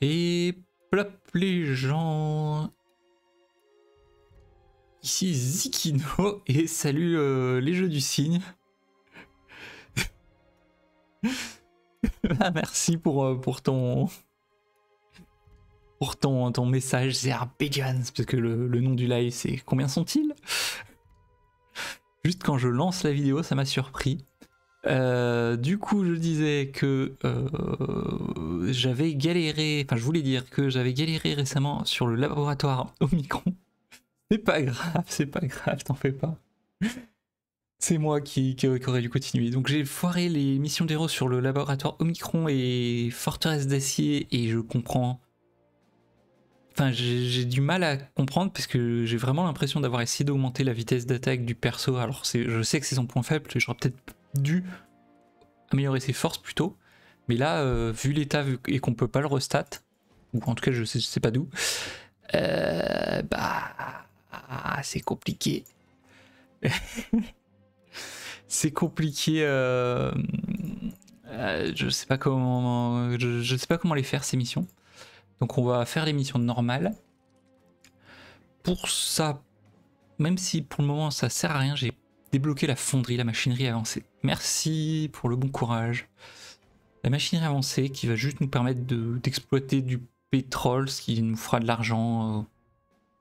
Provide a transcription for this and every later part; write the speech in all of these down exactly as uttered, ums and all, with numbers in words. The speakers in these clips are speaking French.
Et plop les gens. Ici Zikino et salut euh, les jeux du cygne. Ah, merci pour, euh, pour ton pour ton, ton message Zerbegian, parce que le, le nom du live c'est combien sont-ils? Juste quand je lance la vidéo ça m'a surpris. Euh, du coup je disais que euh, j'avais galéré, enfin je voulais dire que j'avais galéré récemment sur le laboratoire Omicron. C'est pas grave, c'est pas grave, t'en fais pas. C'est moi qui, qui, qui aurais dû continuer. Donc j'ai foiré les missions d'héros sur le laboratoire Omicron et Forteresse d'acier et je comprends... Enfin j'ai du mal à comprendre parce que j'ai vraiment l'impression d'avoir essayé d'augmenter la vitesse d'attaque du perso. Alors je sais que c'est son point faible, j'aurais peut-être dû améliorer ses forces plutôt. Mais là, euh, vu l'état et qu'on peut pas le restat, ou en tout cas je sais, je sais pas d'où, euh, bah... Ah, c'est compliqué. C'est compliqué. Euh, euh, je sais pas comment. Je, je sais pas comment les faire ces missions. Donc on va faire les missions normales. Pour ça, même si pour le moment ça sert à rien, j'ai débloqué la fonderie, la machinerie avancée. Merci pour le bon courage. La machinerie avancée qui va juste nous permettre d'exploiter de, du pétrole, ce qui nous fera de l'argent. Euh,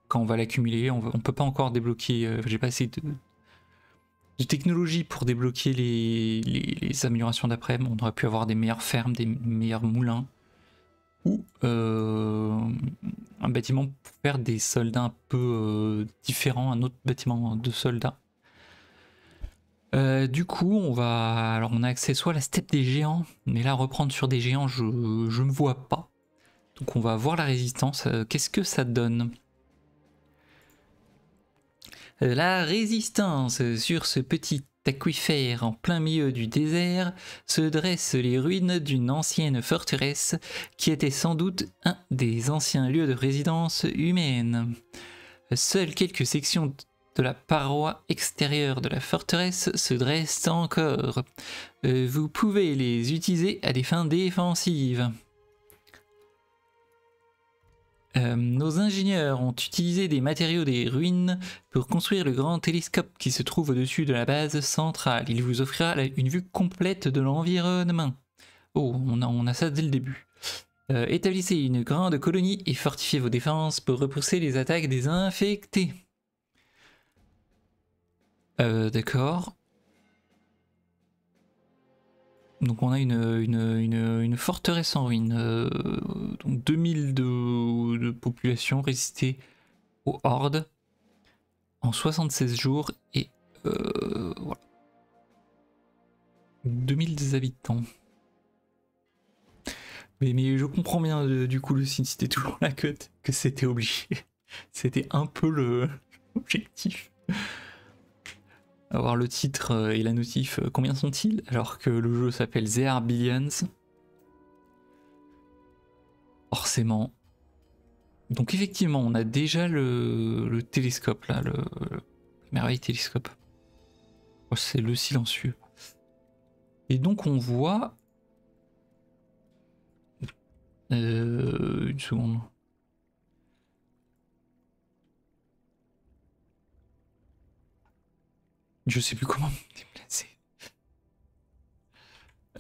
Quand on va l'accumuler, on ne peut pas encore débloquer, euh, j'ai pas assez de, de technologie pour débloquer les, les, les améliorations d'après, on aurait pu avoir des meilleures fermes, des meilleurs moulins, ou euh, un bâtiment pour faire des soldats un peu euh, différents, un autre bâtiment de soldats. Euh, du coup, on va, alors on a accès soit à la steppe des géants, mais là reprendre sur des géants, je ne me vois pas. Donc on va voir la résistance, euh, qu'est-ce que ça donne ? La résistance sur ce petit aquifère en plein milieu du désert se dressent les ruines d'une ancienne forteresse qui était sans doute un des anciens lieux de résidence humaine. Seules quelques sections de la paroi extérieure de la forteresse se dressent encore. Vous pouvez les utiliser à des fins défensives. Euh, nos ingénieurs ont utilisé des matériaux des ruines pour construire le grand télescope qui se trouve au-dessus de la base centrale. Il vous offrira la, une vue complète de l'environnement. Oh, on a, on a ça dès le début. Euh, établissez une grande colonie et fortifiez vos défenses pour repousser les attaques des infectés. Euh, d'accord. Donc on a une, une, une, une forteresse en ruine, euh, donc deux mille de, de population résistée aux hordes en soixante-seize jours et euh, voilà. deux mille des habitants. Mais, mais je comprends bien de, du coup le signe, c'était toujours la queue que c'était obligé. C'était un peu le l'objectif. Avoir le titre et la notif combien sont-ils alors que le jeu s'appelle They Are Billions. Forcément. Donc effectivement on a déjà le, le télescope là, le, le merveilleux télescope. Oh, c'est le silencieux. Et donc on voit... Euh, une seconde. Je sais plus comment me déplacer.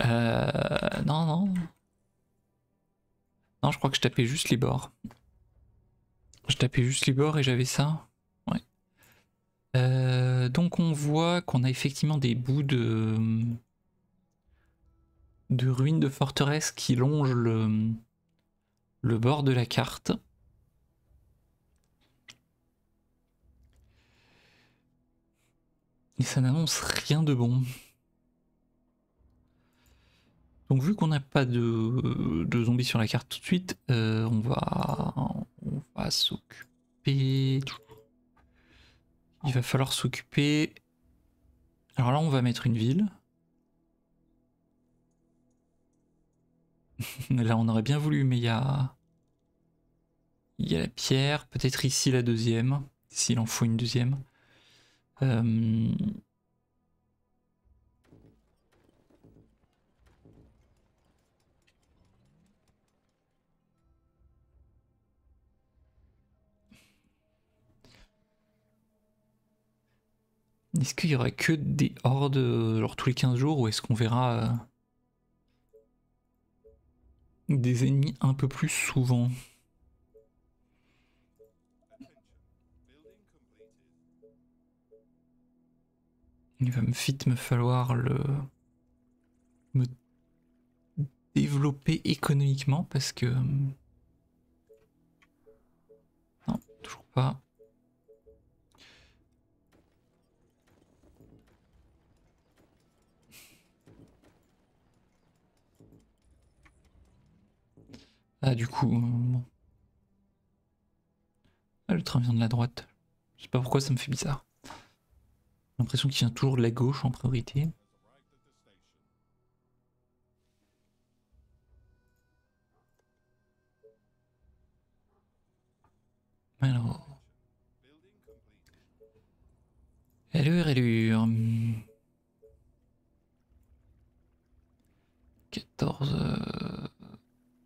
Euh, non, non. Non, je crois que je tapais juste les bords. Je tapais juste les bords et j'avais ça. Ouais. Euh, donc on voit qu'on a effectivement des bouts de... de ruines de forteresse qui longent le, le bord de la carte. Et ça n'annonce rien de bon. Donc vu qu'on n'a pas de, de zombies sur la carte tout de suite, euh, on va, on va s'occuper... Il va falloir s'occuper... Alors là on va mettre une ville. Là on aurait bien voulu mais il y a... Il y a la pierre, peut-être ici la deuxième, s'il en faut une deuxième. Euh... Est-ce qu'il y aura que des hordes genre tous les quinze jours ou est-ce qu'on verra euh, des ennemis un peu plus souvent? Il va vite me falloir le me développer économiquement parce que... Non, toujours pas. Ah du coup... Bon. Ah, le train vient de la droite. Je sais pas pourquoi ça me fait bizarre. J'ai l'impression qu'il vient toujours de la gauche en priorité. Alors... Allure, allure... quatorze...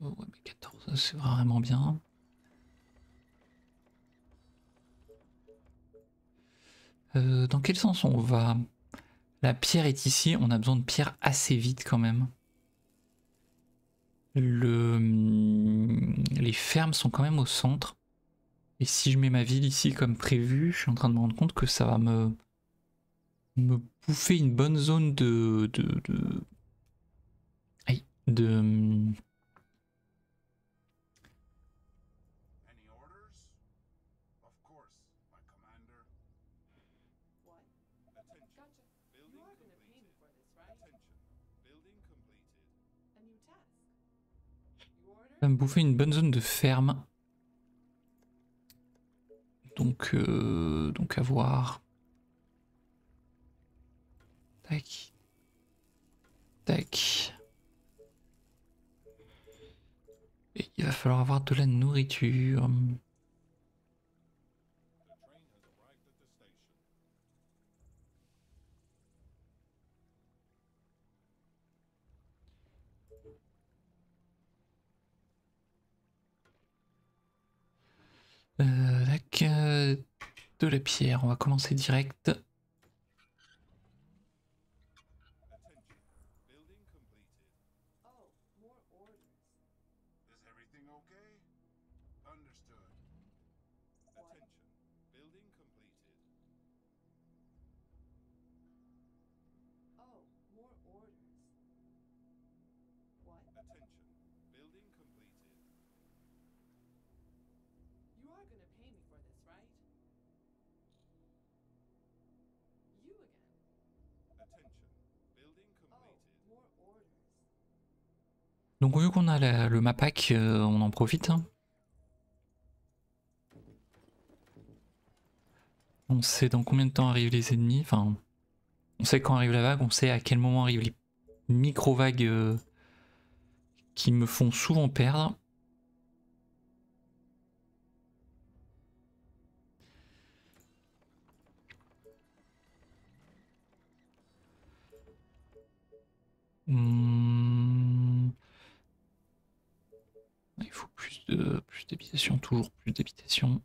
Ouais mais quatorze c'est vraiment bien. Euh, dans quel sens on va? La pierre est ici, on a besoin de pierre assez vite quand même. Le... Les fermes sont quand même au centre. Et si je mets ma ville ici comme prévu, je suis en train de me rendre compte que ça va me, me bouffer une bonne zone de... de... de... Aïe, de... Ça va me bouffer une bonne zone de ferme. Donc, euh, donc à voir. Tac. Tac. Et il va falloir avoir de la nourriture. Euh, avec, euh, de la pierre, on va commencer direct. Donc vu qu'on a la, le mapac, euh, on en profite. Hein. On sait dans combien de temps arrivent les ennemis, enfin on sait quand arrive la vague, on sait à quel moment arrivent les micro-vagues euh, qui me font souvent perdre. Hum... Il faut plus de plus d'habitation, toujours plus d'habitation.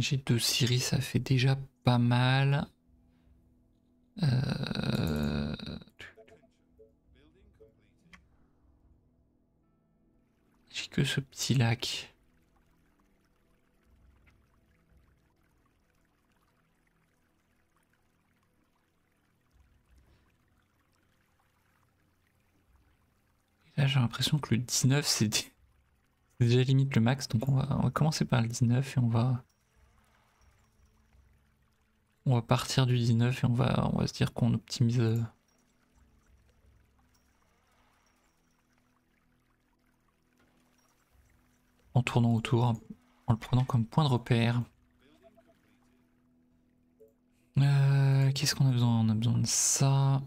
J'ai deux scieries, ça fait déjà pas mal. Euh... J'ai que ce petit lac. Et là j'ai l'impression que le dix-neuf c'est déjà limite le max, donc on va, on va commencer par le dix-neuf et on va... On va partir du dix-neuf et on va, on va se dire qu'on optimise. en tournant autour, en le prenant comme point de repère. Euh, Qu'est-ce qu'on a besoin? On a besoin de ça.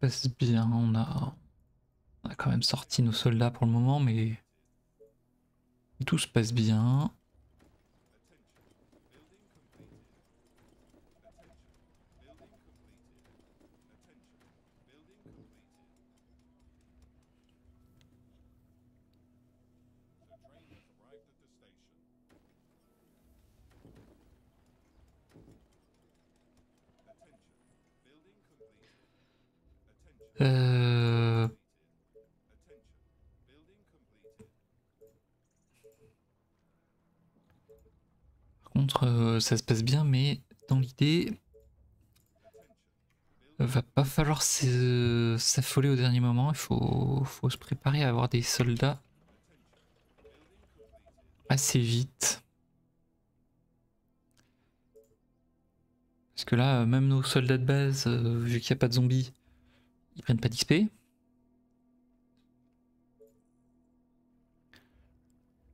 Passe bien, on a, on a quand même sorti nos soldats pour le moment, mais tout se passe bien. Euh... Par contre, euh, ça se passe bien, mais dans l'idée, va pas falloir s'affoler au dernier moment. Il faut, faut se préparer à avoir des soldats assez vite. Parce que là, même nos soldats de base, euh, vu qu'il n'y a pas de zombies, ils prennent pas d'X P.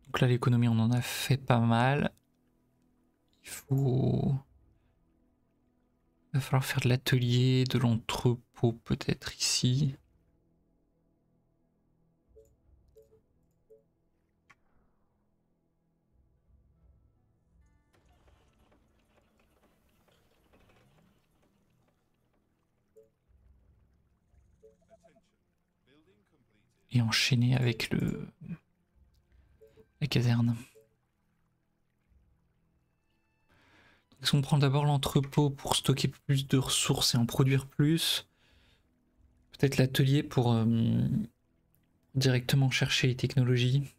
Donc là l'économie on en a fait pas mal. Il faut... Il va falloir faire de l'atelier, de l'entrepôt peut-être ici. Et enchaîner avec le la caserne. Donc, si on prend d'abord l'entrepôt pour stocker plus de ressources et en produire plus, peut-être l'atelier pour euh, directement chercher les technologies.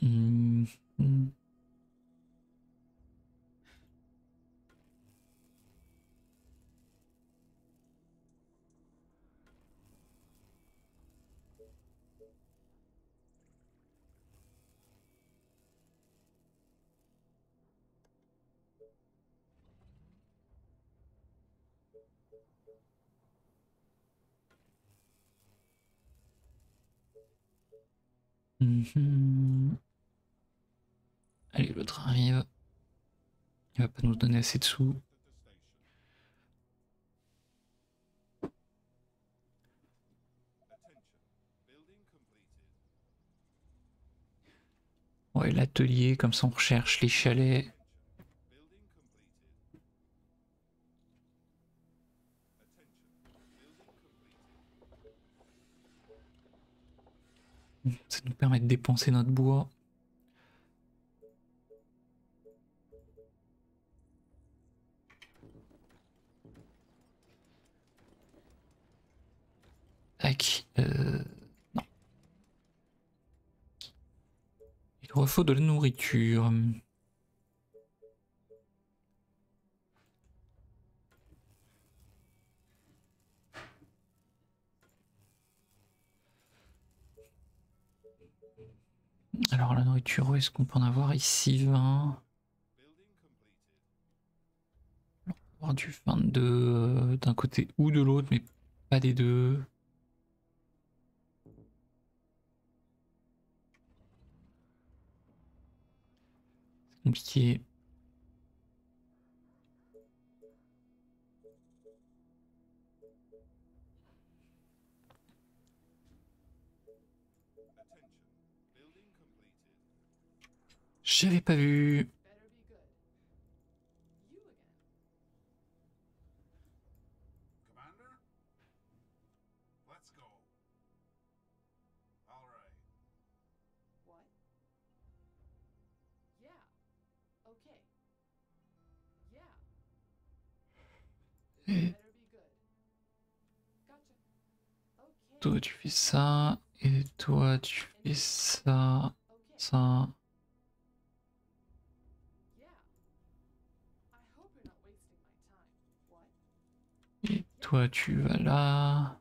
Mmh. Mmh. Allez, l'autre arrive. Il va pas nous donner assez de sous. Ouais, l'atelier, comme ça on recherche les chalets. Ça nous permet de dépenser notre bois. Tac. Euh, non. Il refaut de la nourriture. Alors la nourriture, est-ce qu'on peut en avoir ici? Vingt. On peut avoir du vingt-deux euh, d'un côté ou de l'autre, mais pas des deux. C'est compliqué. J'avais pas vu. Et... Toi tu fais ça, et toi tu fais ça, ça. Et toi tu vas là.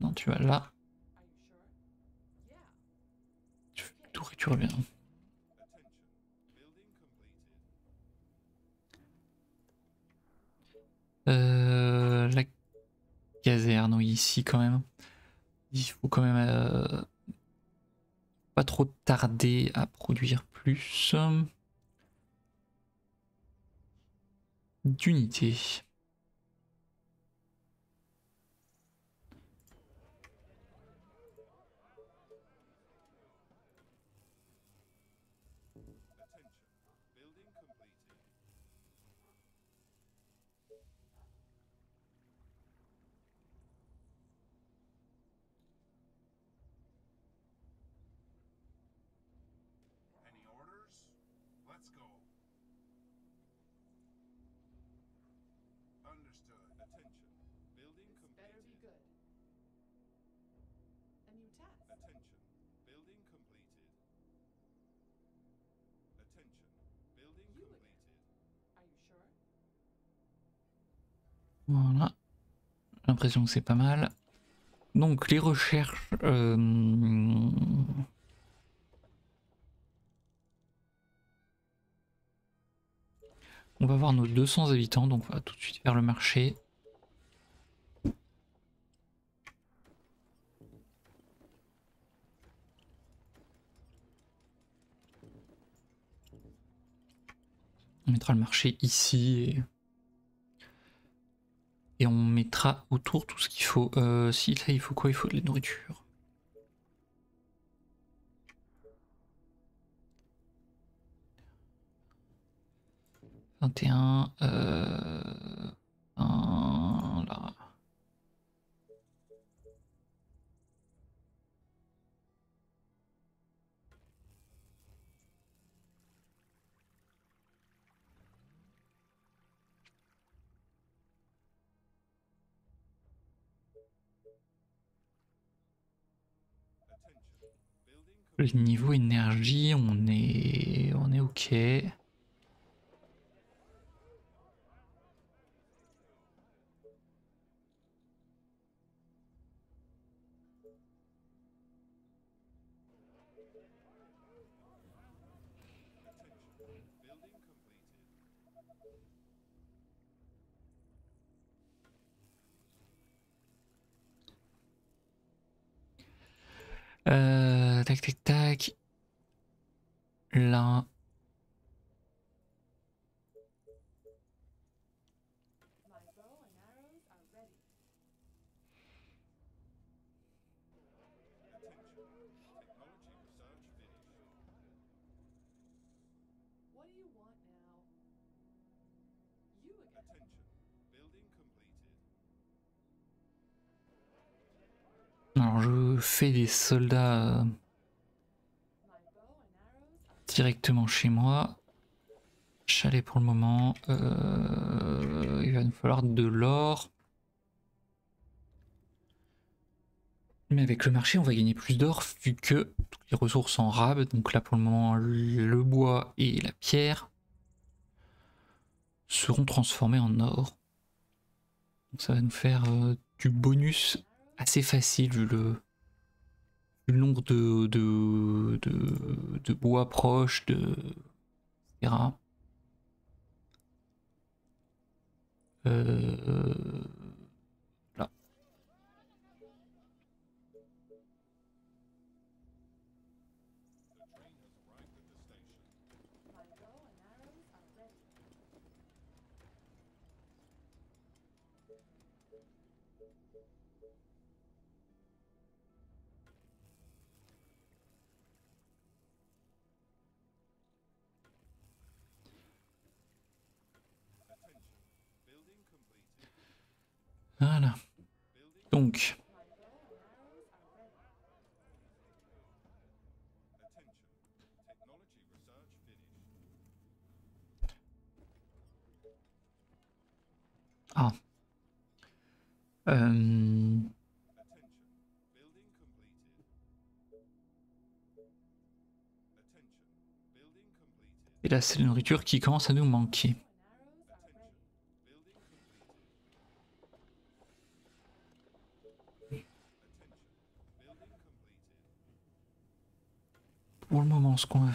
Non, tu vas là. Tu fais le tour et tu reviens. Euh, la caserne, oui, ici quand même. Il faut quand même euh, pas trop tarder à produire plus d'unités. Voilà, j'ai l'impression que c'est pas mal. Donc les recherches... Euh... On va voir nos deux cents habitants, donc on va tout de suite faire le marché. On mettra le marché ici et... Et on mettra autour tout ce qu'il faut. Euh, si là il faut quoi? Il faut de la nourriture. vingt et un. Euh, un là. Le niveau énergie, on est, on est ok. Euh, tac tac tac. Là. Alors je fais des soldats directement chez moi. Chalet pour le moment. Euh, il va nous falloir de l'or. Mais avec le marché on va gagner plus d'or vu que toutes les ressources en rab. Donc là pour le moment le bois et la pierre seront transformés en or. Donc ça va nous faire euh, du bonus assez facile vu le, le nombre de, de, de, de bois proches, de, et cetera. Euh, là. Voilà. Donc. Ah. Euh... Et là, c'est la nourriture qui commence à nous manquer. Pour le moment, ce qu'on va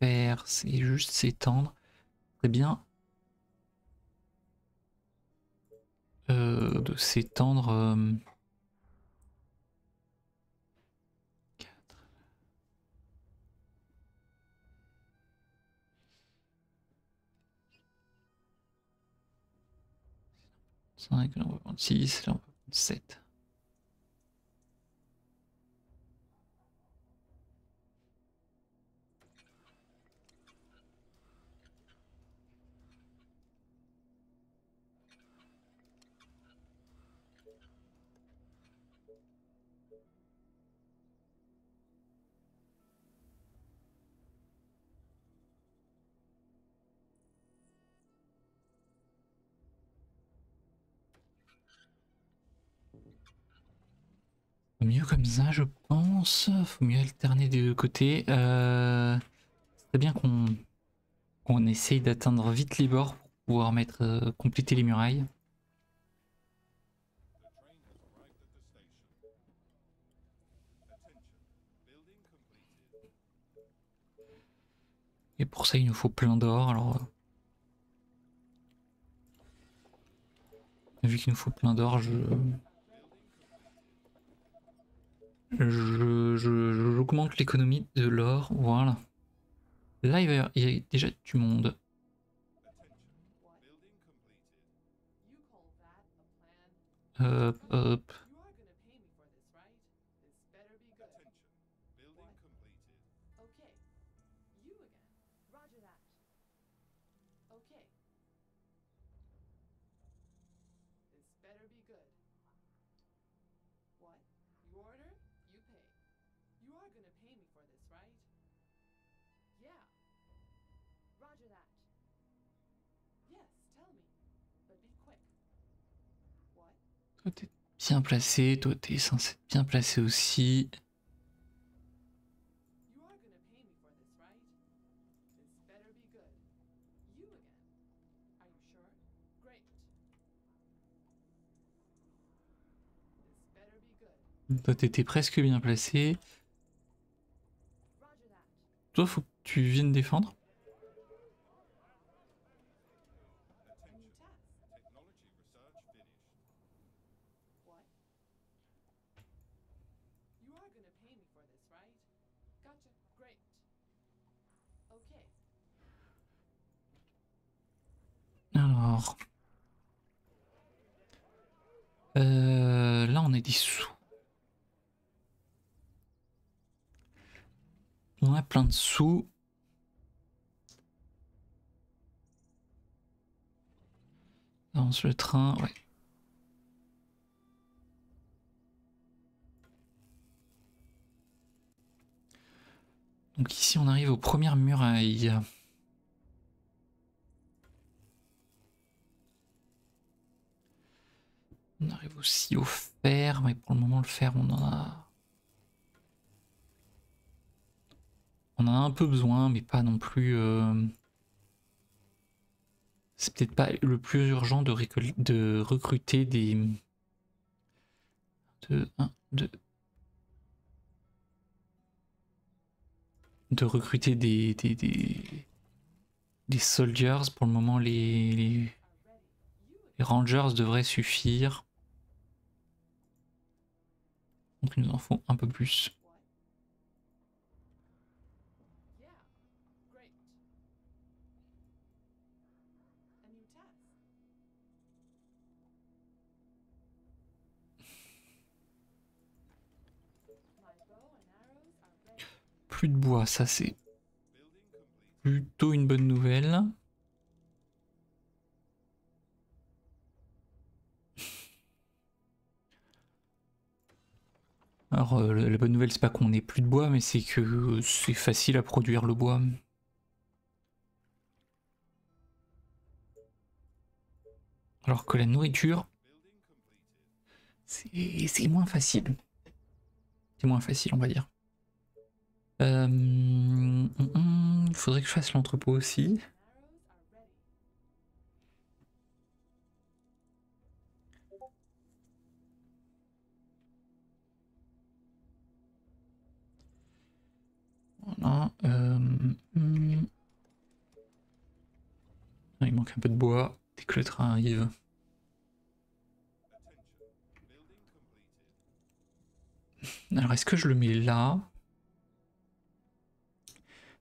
faire, c'est juste s'étendre. Très bien. Euh, de s'étendre... Euh... cinq, là on va prendre six, là on va prendre sept. Mieux comme ça, je pense. Faut mieux alterner des deux côtés. Euh, c'est bien qu'on qu'on essaye d'atteindre vite les bords pour pouvoir mettre euh, compléter les murailles. Et pour ça, il nous faut plein d'or. Alors, vu qu'il nous faut plein d'or, je Je, je, j'augmente l'économie de l'or, voilà. Là, il, va, il y a déjà du monde. Hop, hop. Toi t'es bien placé, toi t'es censé être bien placé aussi. Toi t'étais presque bien placé. Toi faut que tu viennes défendre. Alors, euh, là on est dissous. On a plein de sous. Avance le train, ouais. Donc ici on arrive aux premières murailles. On arrive aussi au fer, mais pour le moment le fer on en a... On en a un peu besoin, mais pas non plus... Euh... C'est peut-être pas le plus urgent de, récol... de recruter des... De... un, deux... de recruter des... des... des... des soldiers. Pour le moment les... les, les rangers devraient suffire. Donc il nous en faut un peu plus. Plus de bois, ça c'est plutôt une bonne nouvelle. Alors euh, la bonne nouvelle c'est pas qu'on ait plus de bois, mais c'est que euh, c'est facile à produire le bois. Alors que la nourriture, c'est moins facile. C'est moins facile on va dire. Euh, mm, mm, il faudrait que je fasse l'entrepôt aussi. Voilà. Euh, hmm. Il manque un peu de bois dès que le train arrive. Alors est-ce que je le mets là?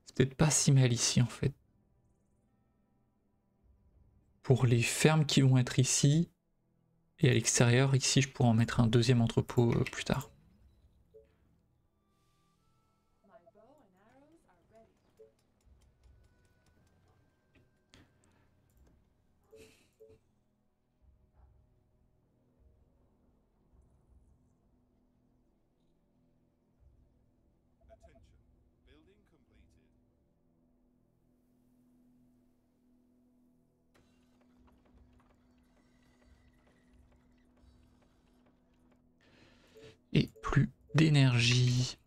C'est peut-être pas si mal ici en fait. Pour les fermes qui vont être ici, et à l'extérieur, ici je pourrais en mettre un deuxième entrepôt plus tard. Et plus d'énergie.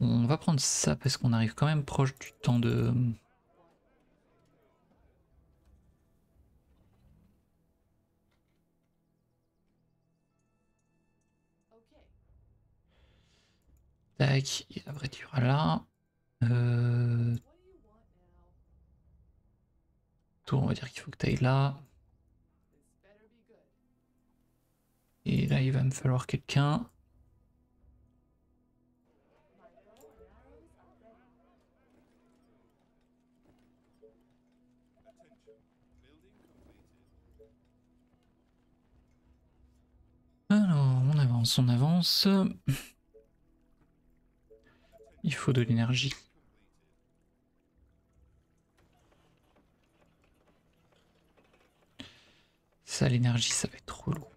On va prendre ça parce qu'on arrive quand même proche du temps de... Tac, et après tu iras là. Euh... Toi, on va dire qu'il faut que tu ailles là. Et là, il va me falloir quelqu'un. Alors, on avance, on avance. Il faut de l'énergie. Ça, l'énergie, ça va être trop lourd.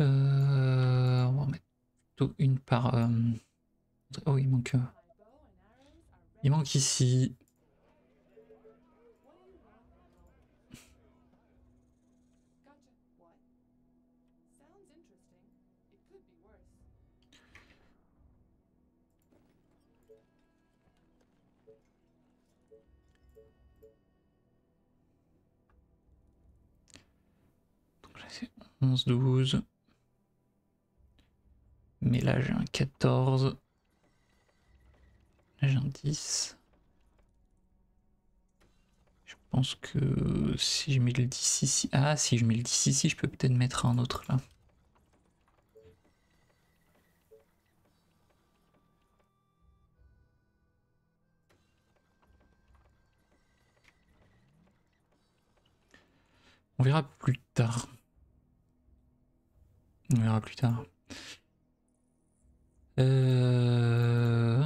Euh, on va en mettre plutôt une par... Euh... Oh, il manque... Il manque ici. Donc là c'est onze, douze. Mais là j'ai un quatorze, là j'ai un dix. Je pense que si je mets le dix ici, ah si je mets le dix ici, je peux peut-être mettre un autre là. On verra plus tard. On verra plus tard. Euh...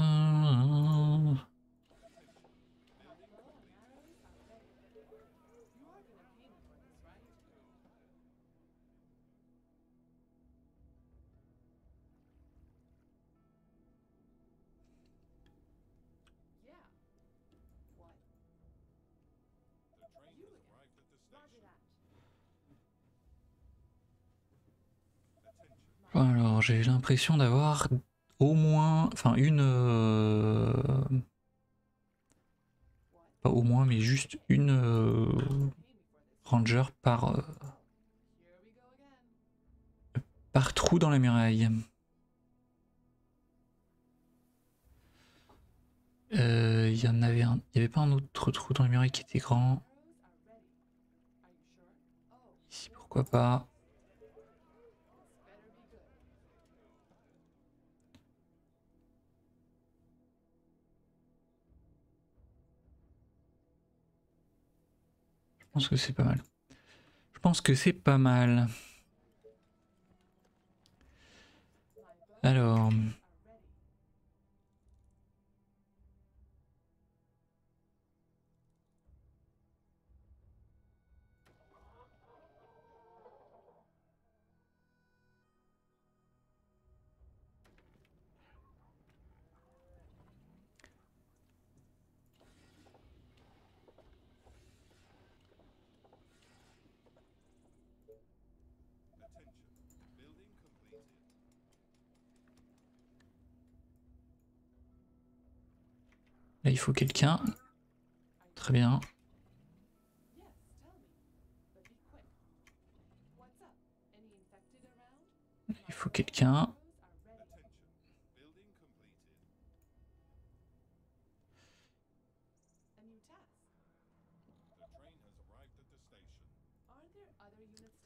Alors, j'ai l'impression d'avoir... au moins, enfin une, euh, pas au moins mais juste une euh, ranger par, euh, par trou dans la muraille. Il euh, y en avait un, il n'y avait pas un autre trou dans la muraille qui était grand. Pourquoi pas? Je pense que c'est pas mal. Je pense que c'est pas mal. Alors... là, il faut quelqu'un. Très bien. Il faut quelqu'un.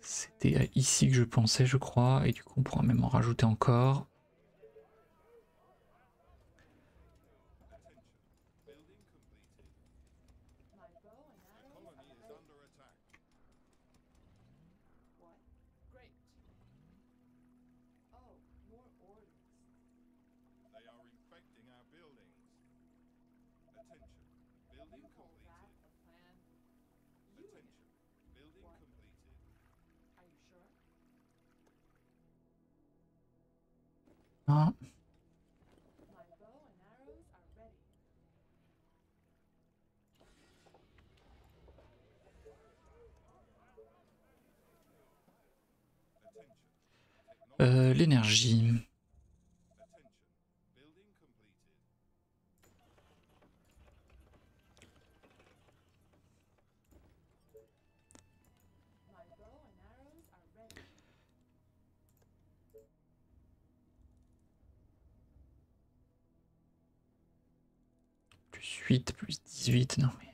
C'était ici que je pensais, je crois, et du coup on pourra même en rajouter encore. Ah. Euh, l'énergie. huit plus dix-huit, non mais...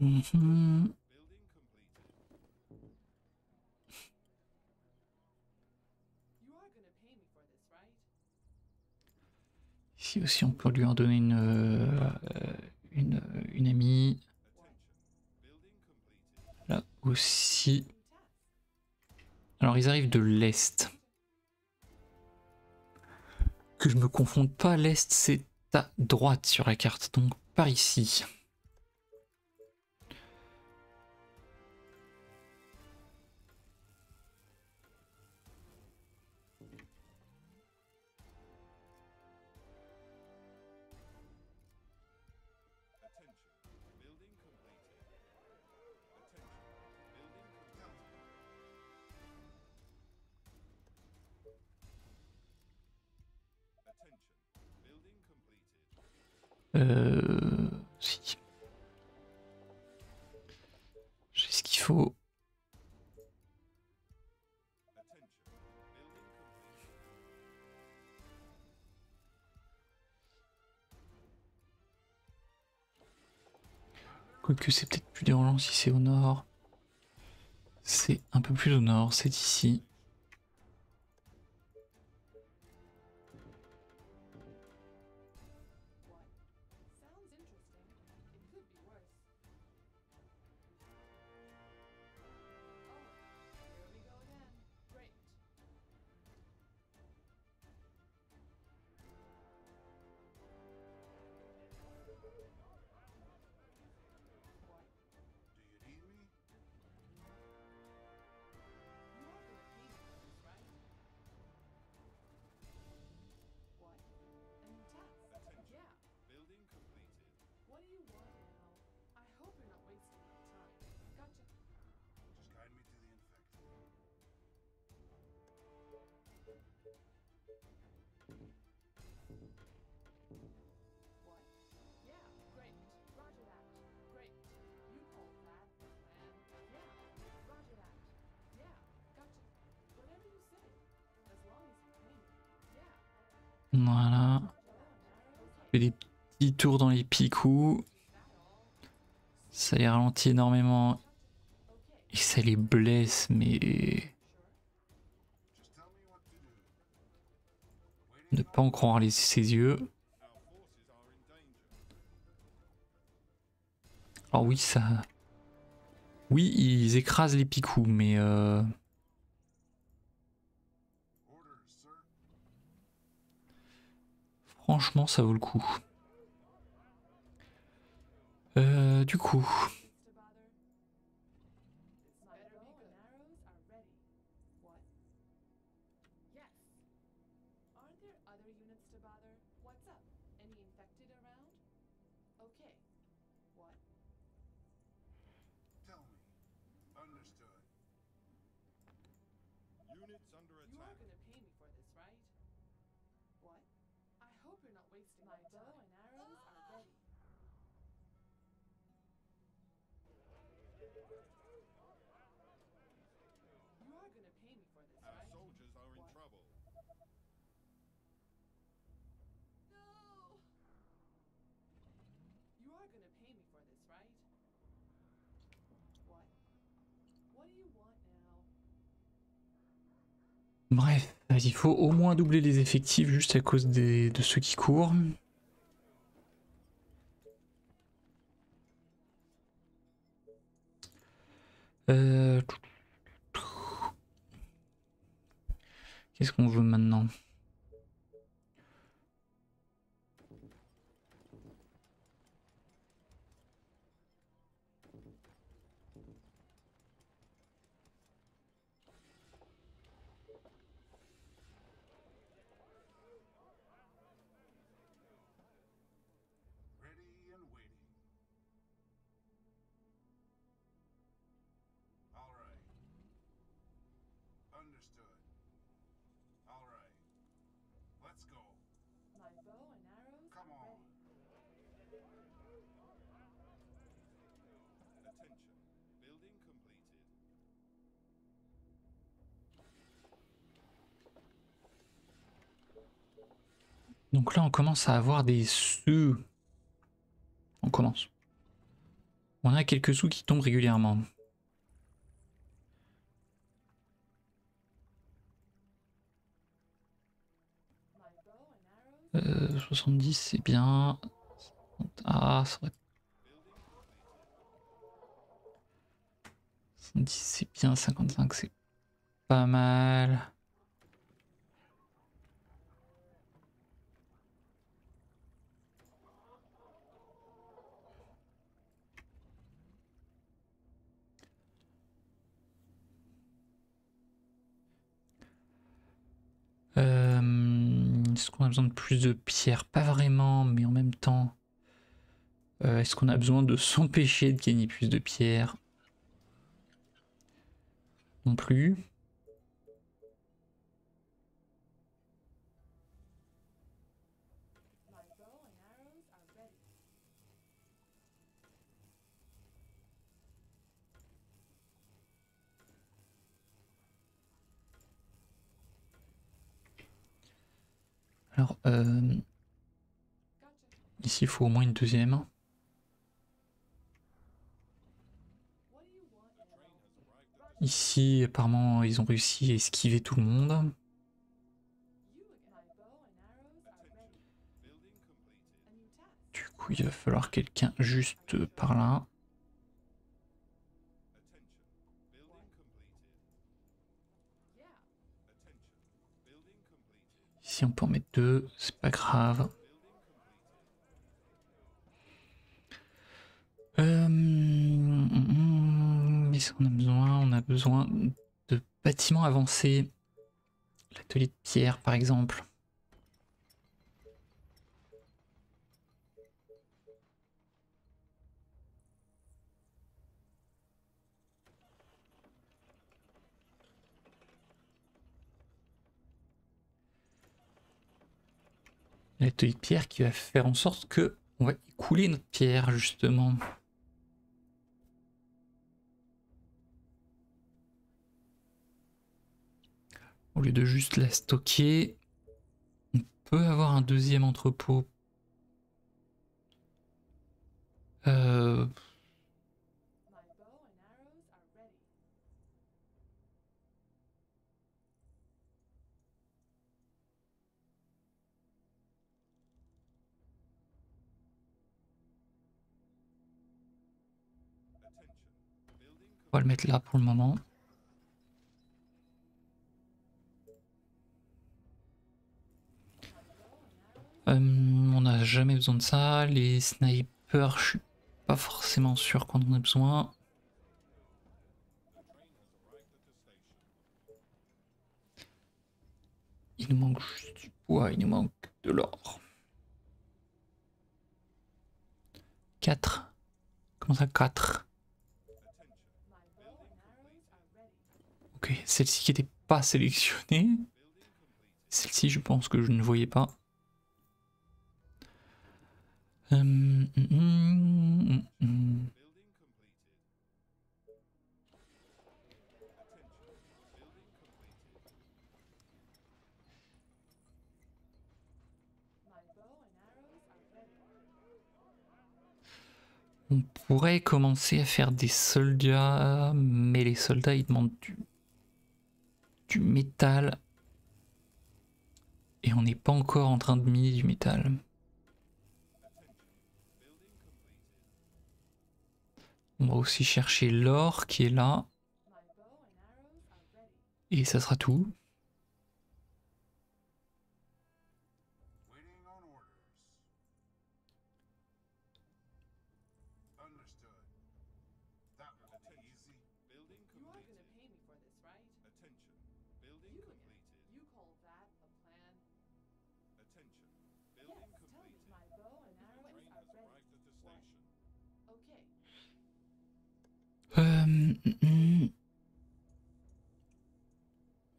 Mmh. Ici aussi on peut lui en donner une, euh, une, une amie. Là aussi. Alors ils arrivent de l'Est. Que je me confonde pas, l'Est c'est à droite sur la carte, donc par ici. Euh, si. J'ai ce qu'il faut. Quoique c'est peut-être plus dérangeant si c'est au nord. C'est un peu plus au nord, c'est ici. Voilà. Je fais des petits tours dans les picous. Ça les ralentit énormément. Et ça les blesse, mais... Ne pas en croire les, ses yeux. Alors oui, ça... Oui, ils écrasent les picous, mais... Euh... Franchement, ça vaut le coup. Euh, du coup... Bref, il faut au moins doubler les effectifs juste à cause des, de ceux qui courent. Euh... Qu'est-ce qu'on veut maintenant ? Donc là on commence à avoir des sous. On commence. On a quelques sous qui tombent régulièrement. Euh, soixante-dix c'est bien. Ah, ça aurait... soixante-dix c'est bien, cinquante-cinq c'est pas mal. Euh, est-ce qu'on a besoin de plus de pierres? Pas vraiment, mais en même temps... Euh, est-ce qu'on a besoin de s'empêcher de gagner plus de pierres? Non plus. Alors, euh, ici, il faut au moins une deuxième. Ici, apparemment, ils ont réussi à esquiver tout le monde. Du coup, il va falloir quelqu'un juste par là. Ici, on peut en mettre deux, c'est pas grave. Euh, mais si on a besoin, on a besoin de bâtiments avancés. L'atelier de pierre, par exemple. L'atelier de pierre qui va faire en sorte que on va écouler notre pierre justement. Au lieu de juste la stocker, on peut avoir un deuxième entrepôt. Euh... On va le mettre là pour le moment. Euh, on n'a jamais besoin de ça. Les snipers, je suis pas forcément sûr qu'on en ait besoin. Il nous manque juste du bois, il nous manque de l'or. quatre. Comment ça quatre? Ok, celle-ci qui n'était pas sélectionnée. Celle-ci, je pense que je ne voyais pas. Hum, hum, hum, hum. On pourrait commencer à faire des soldats, mais les soldats ils demandent du, du métal. Et on n'est pas encore en train de miner du métal. On va aussi chercher l'or qui est là. Et ça sera tout.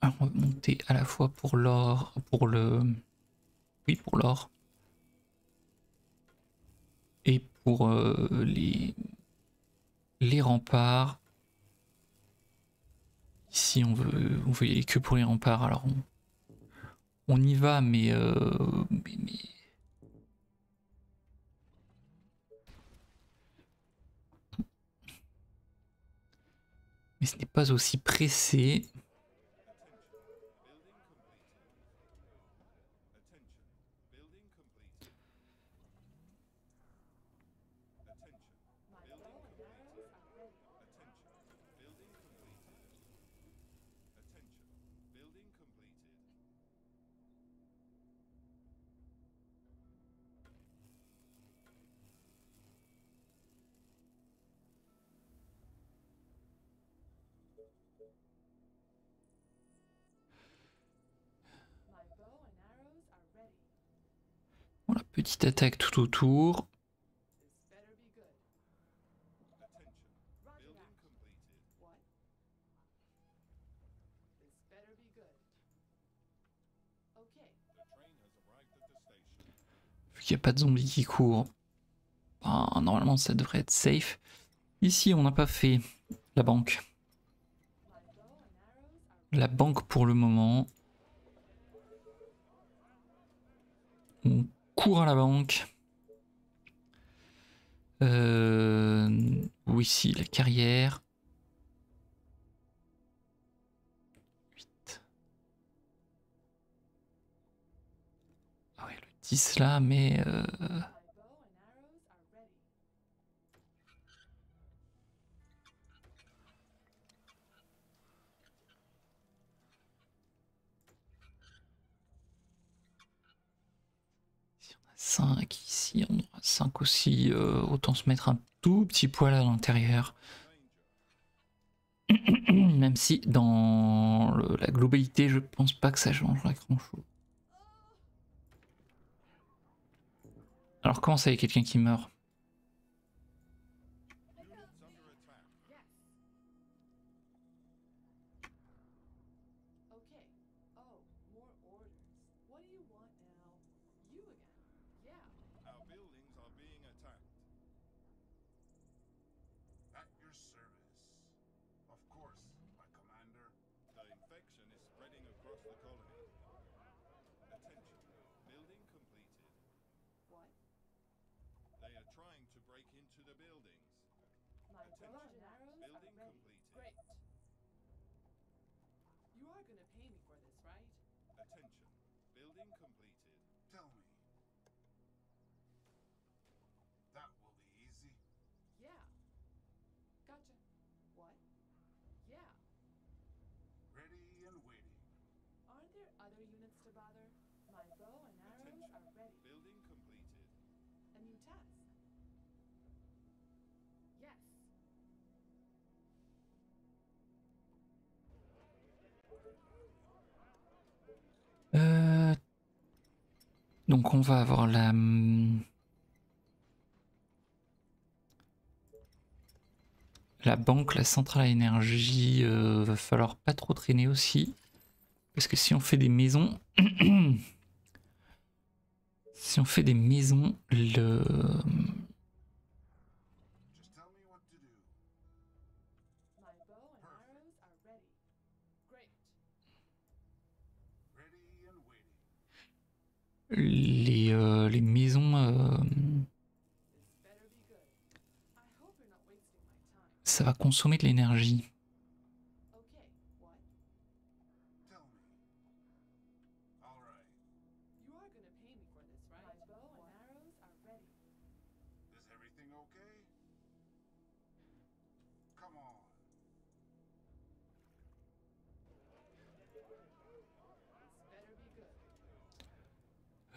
Alors on va monter à la fois pour l'or, pour le... Oui, pour l'or. Et pour euh, les... les remparts. Ici on veut, on veut y aller que pour les remparts, alors on, on y va, mais... Euh, mais, mais... Mais ce n'est pas aussi pressé. Petite attaque tout autour. Vu qu'il n'y a pas de zombies qui courent, ben, normalement ça devrait être safe. Ici on n'a pas fait la banque. La banque pour le moment. On cours à la banque. Euh, ou ici la carrière. huit. Ah ouais, le dix là, mais... Euh... cinq ici, on aura cinq aussi, euh, autant se mettre un tout petit poil à l'intérieur. Même si dans le, la globalité, je pense pas que ça changera grand chose. Alors comment ça, il y a quelqu'un qui meurt? Attention, building My garage building completed. Great. You are going to pay me for this, right? Attention. Building completed. Tell me. That will be easy. Yeah. Gotcha. What? Yeah. Ready and waiting. Aren't there other units to bother? My bow and arrows Attention. Are ready. Building completed. A new task. Yes. Euh, donc on va avoir la... La banque, la centrale à énergie, euh, va falloir pas trop traîner aussi. Parce que si on fait des maisons... si on fait des maisons, le... Les, euh, les maisons... Euh... Ça va consommer de l'énergie.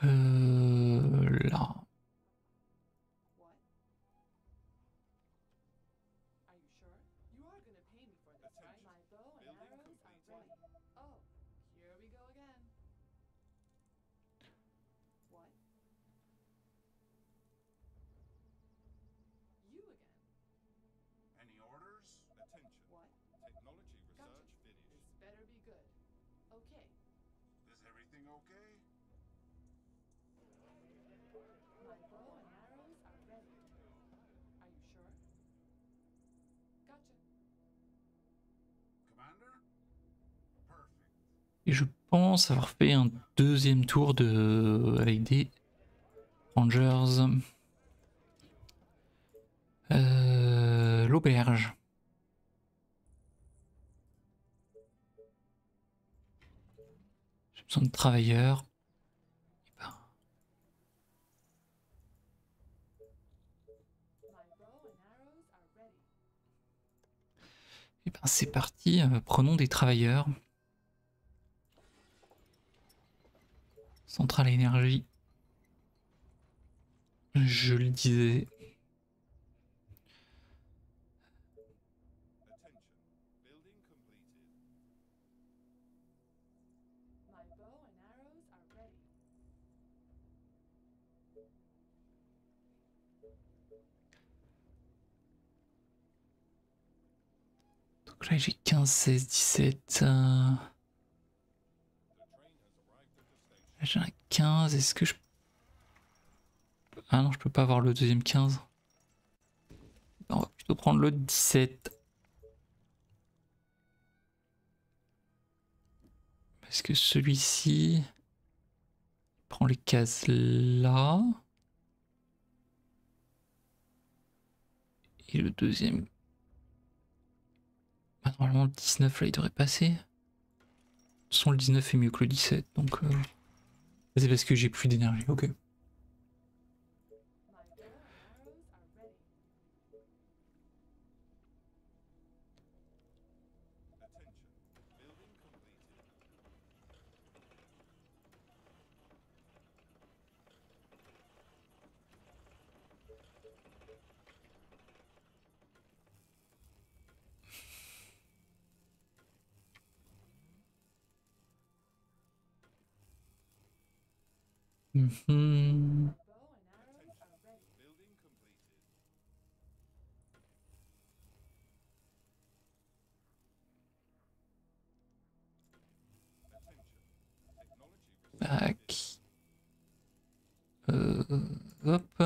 Euh... Là... Et je pense avoir fait un deuxième tour de avec des Rangers. Euh, L'auberge. J'ai besoin de travailleurs. Et ben c'est parti, prenons des travailleurs. Centrale énergie, je le disais. Donc là j'ai quinze, seize, dix-sept... Euh J'ai un quinze, est-ce que je... Ah non, je peux pas avoir le deuxième quinze. On va plutôt prendre le dix-sept. Parce que celui-ci... prend les cases là. Et le deuxième... Bah, normalement le dix-neuf là il devrait passer. De toute façon le dix-neuf est mieux que le dix-sept, donc... Euh... C'est parce que j'ai plus d'énergie, ok. Mm-hmm. Back. Euh, hop.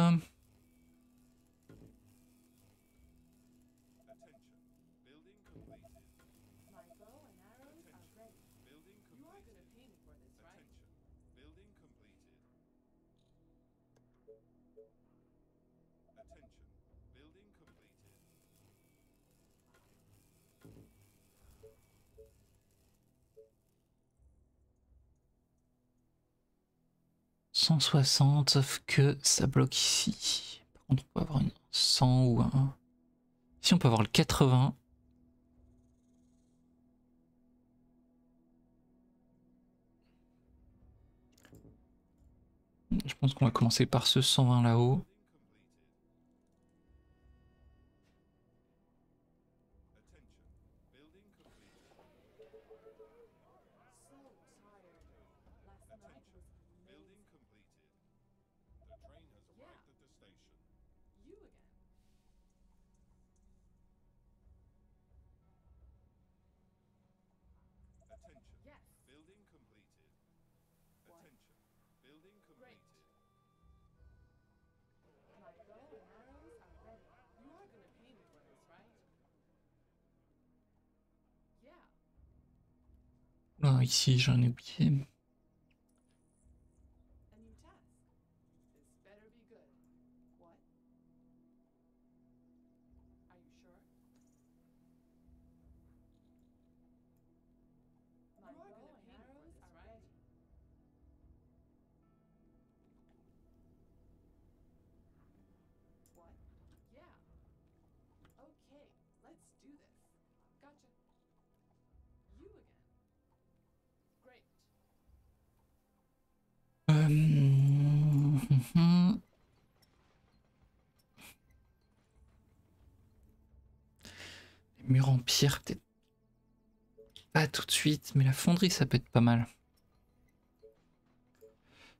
cent soixante, sauf que ça bloque ici. Par contre, on peut avoir une cent ou un... Ici, on peut avoir le quatre-vingts. Je pense qu'on va commencer par ce cent vingt là-haut. Ah, ici, j'en ai oublié. Les murs en pierre, peut-être pas tout de suite, mais la fonderie, ça peut être pas mal.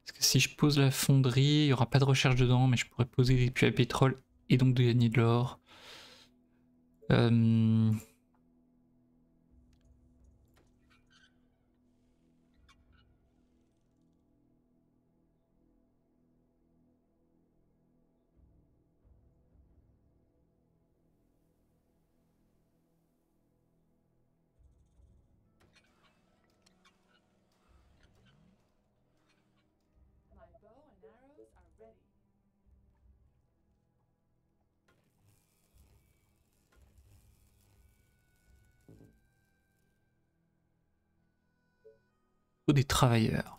Parce que si je pose la fonderie, il n'y aura pas de recherche dedans, mais je pourrais poser des puits à pétrole et donc de gagner de l'or. Euh... des travailleurs.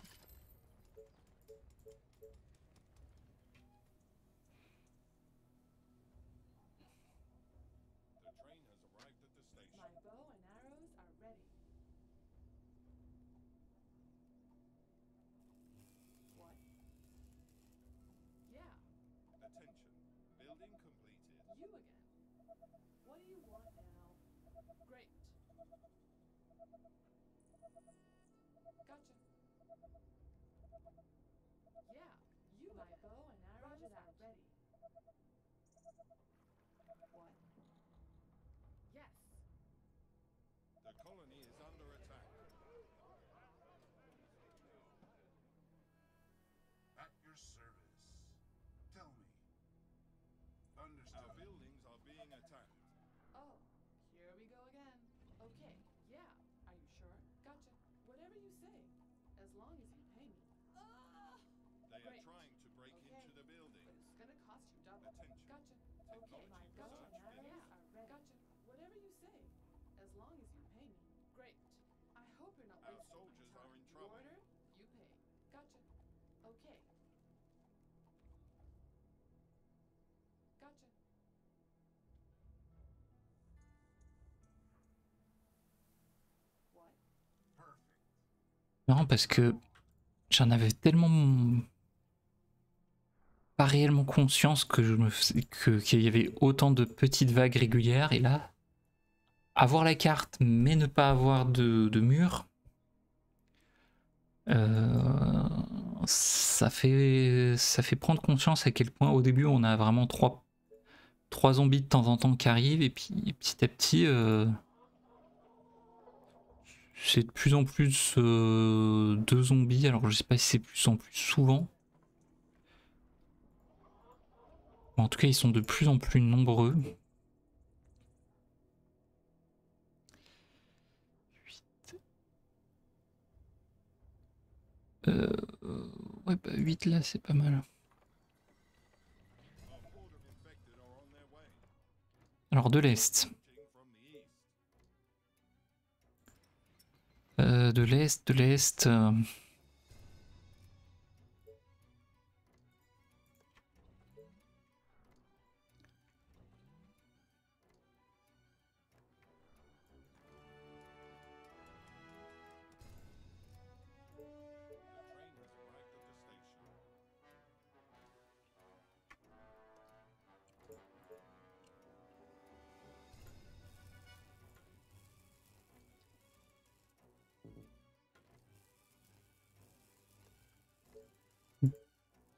Non, parce que j'en avais tellement pas réellement conscience que je me faisais que qu'il y avait autant de petites vagues régulières, et là, avoir la carte mais ne pas avoir de, de mur, euh, ça fait ça fait prendre conscience à quel point au début on a vraiment trois trois zombies de temps en temps qui arrivent, et puis et petit à petit. Euh, C'est de plus en plus euh, de zombies, alors je sais pas si c'est de plus en plus souvent. En tout cas, ils sont de plus en plus nombreux. huit. Euh, ouais, bah huit là, c'est pas mal. Alors de l'Est. Euh, de l'Est, de l'Est. Euh...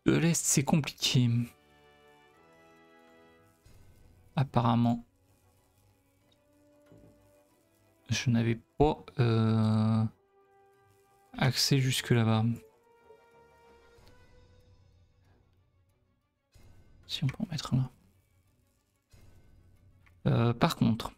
De l'Est, c'est compliqué. Apparemment. Je n'avais pas euh, accès jusque là-bas. Si on peut en mettre là. Euh, par contre.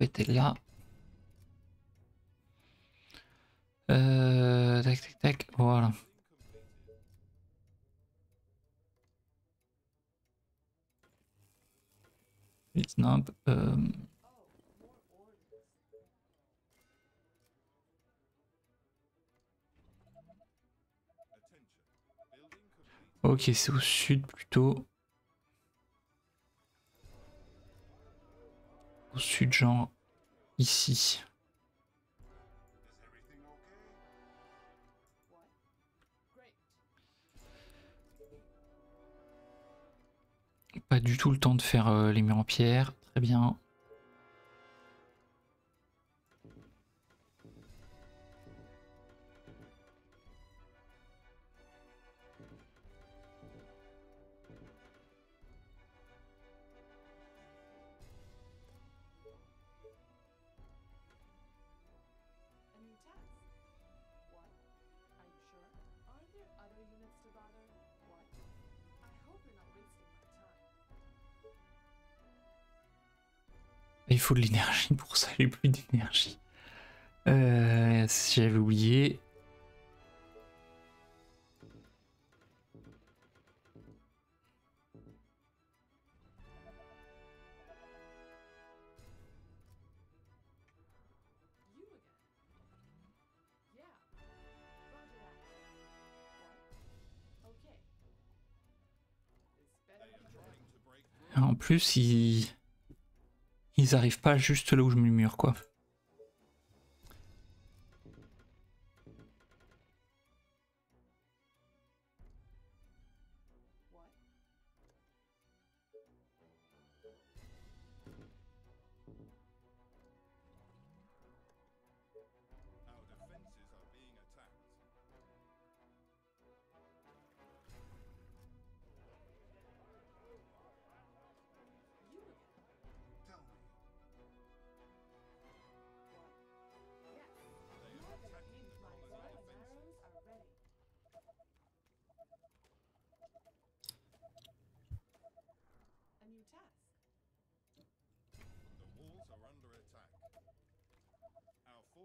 Était là. Euh, tac tac tac, voilà. It's not, euh... Ok, c'est au sud plutôt. Au sud, genre ici. Pas du tout le temps de faire euh, les murs en pierre, très bien. Il faut de l'énergie pour ça, j'ai plus d'énergie. Euh, si j'avais oublié. En plus, il... ils arrivent pas juste là où je murmure, quoi.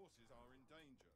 They are trying to break through.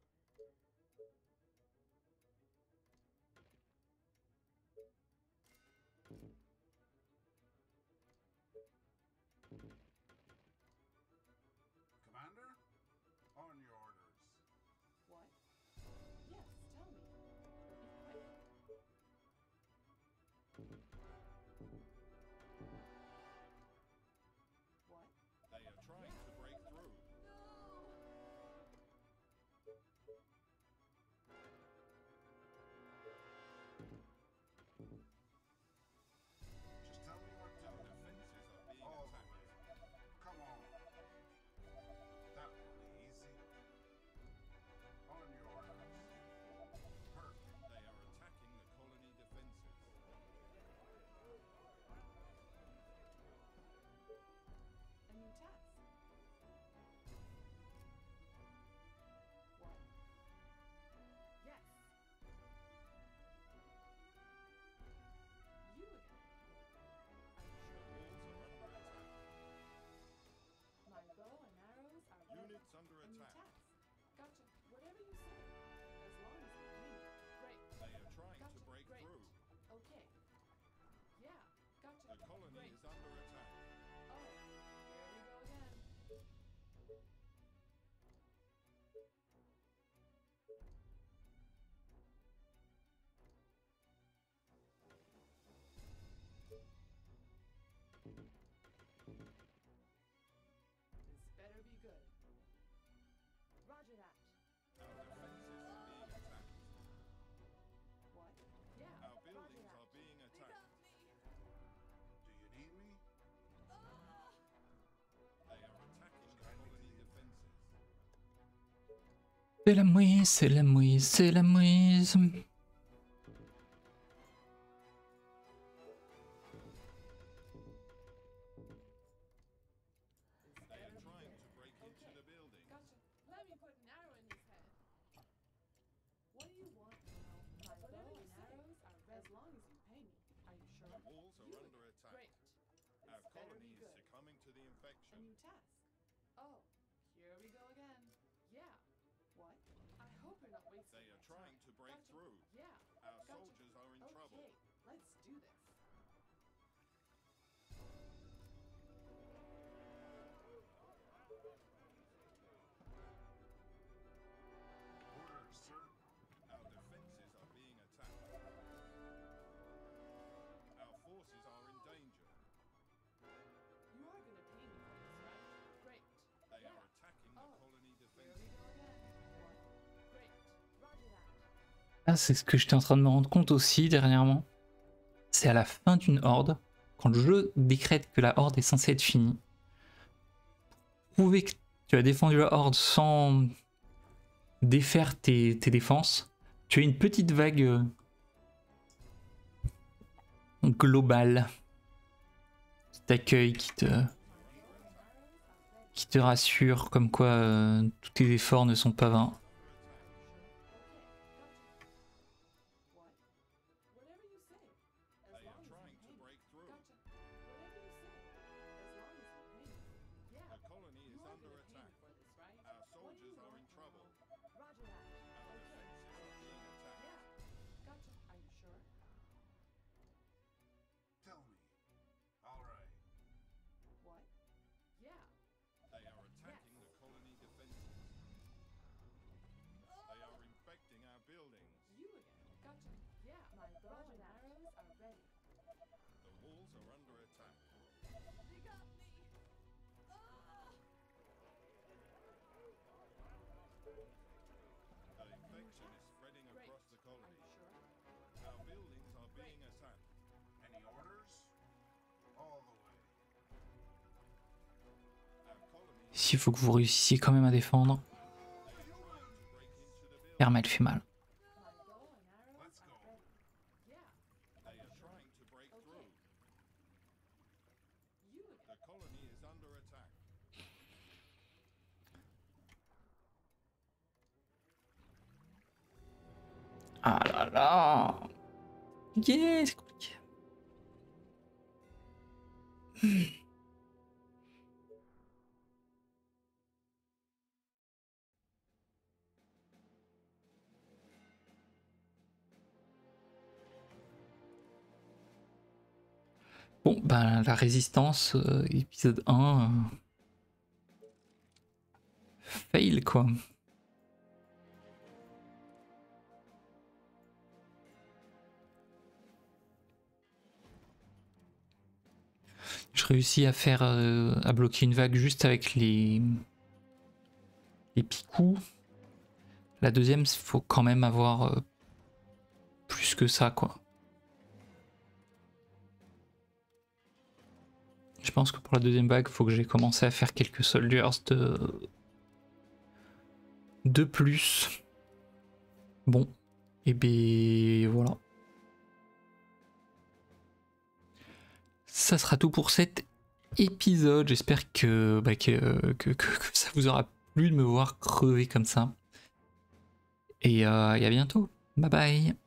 C'est la mouise, c'est la mouise, c'est la mouise. Ah, c'est ce que j'étais en train de me rendre compte aussi dernièrement. C'est à la fin d'une horde, quand le jeu décrète que la horde est censée être finie, prouver que tu as défendu la horde sans défaire tes, tes défenses, tu as une petite vague globale qui t'accueille, qui te, qui te rassure, comme quoi euh, tous tes efforts ne sont pas vains. Ici, il faut que vous réussissiez quand même à défendre. Hermel fait mal. Ah là là, yeah, c'est compliqué. Hmm. Bon, ben la résistance, euh, épisode un, euh... fail quoi. Je réussis à faire, euh, à bloquer une vague juste avec les, les picous. La deuxième, il faut quand même avoir euh, plus que ça quoi. Je pense que pour la deuxième vague, faut que j'ai commencé à faire quelques soldiers de... de plus. Bon, et ben voilà. Ça sera tout pour cet épisode. J'espère que, bah, que, que, que, que ça vous aura plu de me voir crever comme ça. Et, euh, et à bientôt. Bye bye.